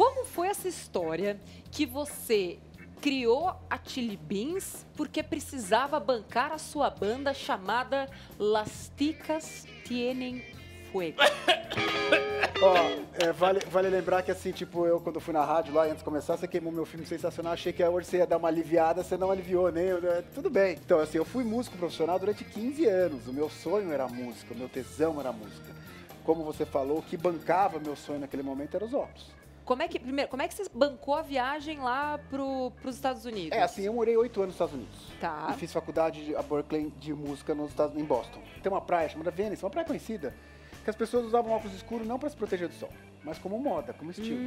Como foi essa história que você criou a Chilli Beans porque precisava bancar a sua banda chamada Las Ticas Tienen Fuego? Ó, vale lembrar que assim, tipo, eu quando fui na rádio lá, antes de começar, você queimou meu filme sensacional, achei que hoje você ia dar uma aliviada, você não aliviou, né? Tudo bem. Então, assim, eu fui músico profissional durante 15 anos, o meu sonho era música, o meu tesão era música. Como você falou, o que bancava meu sonho naquele momento eram os óculos. Como é que você bancou a viagem lá pros Estados Unidos? É, assim, eu morei 8 anos nos Estados Unidos. Tá. E fiz faculdade, a Berklee, de música nos Estados Unidos, em Boston. Tem uma praia chamada Venice, uma praia conhecida, que as pessoas usavam óculos escuros não para se proteger do sol, mas como moda, como estilo.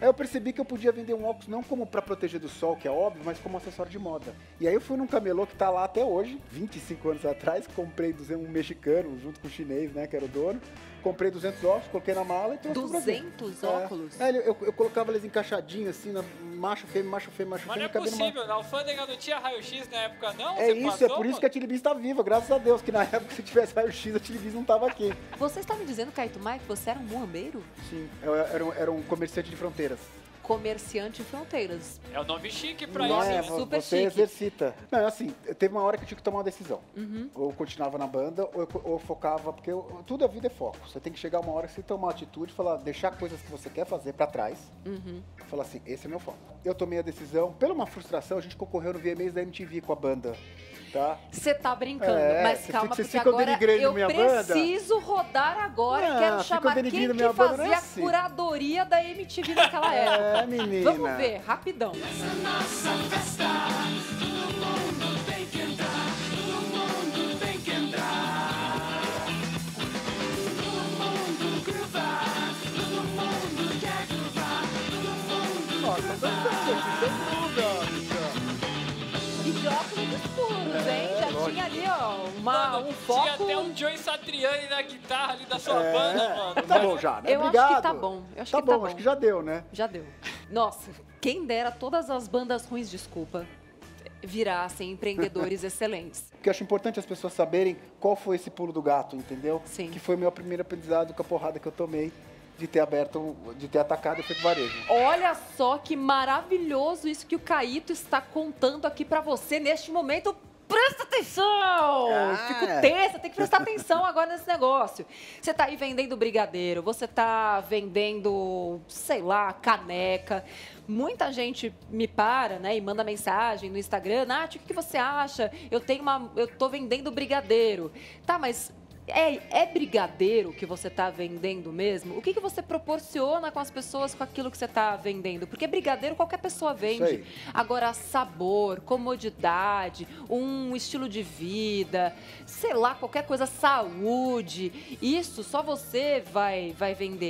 Aí eu percebi que eu podia vender um óculos não como para proteger do sol, que é óbvio, mas como acessório de moda. E aí eu fui num camelô que tá lá até hoje, 25 anos atrás, comprei um mexicano junto com o chinês, né, que era o dono. Comprei 200 óculos, coloquei na mala e trouxe pro Brasil. 200 óculos? É, eu colocava eles encaixadinhos assim, na macho, fêmea, macho, fêmea, macho, fêmea. Mas não é possível, na alfândega não tinha raio-x na época, não? É isso, passou, é por isso que a Chilli Beans tá viva, graças a Deus, que na época se tivesse raio-x, a Chilli Beans não tava aqui. Você está me dizendo, Caíto Maia, que você era um muambeiro? Sim, eu era um comerciante de fronteiras. Comerciante de fronteiras. É o nome chique pra isso, né? Super chique. Você exercita. Não, assim, teve uma hora que eu tinha que tomar uma decisão. Ou eu continuava na banda, ou eu focava, porque tudo a vida é foco. Você tem que chegar uma hora que você tomar uma atitude, falar, deixar coisas que você quer fazer pra trás. Falar assim, esse é meu foco. Eu tomei a decisão, pela uma frustração, a gente concorreu no VMAs da MTV com a banda. Você tá brincando, mas calma, porque agora eu preciso rodar agora, quero chamar quem que fazia a curadoria da MTV naquela época. Menina. Vamos ver, rapidão. Essa é a nossa festa, todo mundo tem que entrar, todo mundo tem que entrar. Todo mundo gruvar, todo mundo quer gruvar, todo mundo tinha ali, ó, um foco... Tinha até um Joey Satriani na guitarra ali da sua banda, mano. Tá bom já, né? Eu acho que tá bom. Tá bom, acho que já deu, né? Já deu. Nossa, quem dera todas as bandas ruins, desculpa, virassem empreendedores excelentes. Porque eu acho importante as pessoas saberem qual foi esse pulo do gato, entendeu? Sim. Que foi o meu primeiro aprendizado com a porrada que eu tomei. De ter atacado efeito varejo. Olha só que maravilhoso isso que o Caíto está contando aqui pra você neste momento. Presta atenção! Fico tensa, tem que prestar atenção agora nesse negócio. Você tá aí vendendo brigadeiro, você tá vendendo, sei lá, caneca. Muita gente me para, né, e manda mensagem no Instagram. Nath, o que você acha? Eu tô vendendo brigadeiro. Tá, mas... É brigadeiro que você está vendendo mesmo? O que você proporciona com as pessoas com aquilo que você está vendendo? Porque brigadeiro qualquer pessoa vende. Agora, sabor, comodidade, um estilo de vida, sei lá, qualquer coisa, saúde, isso só você vai vender.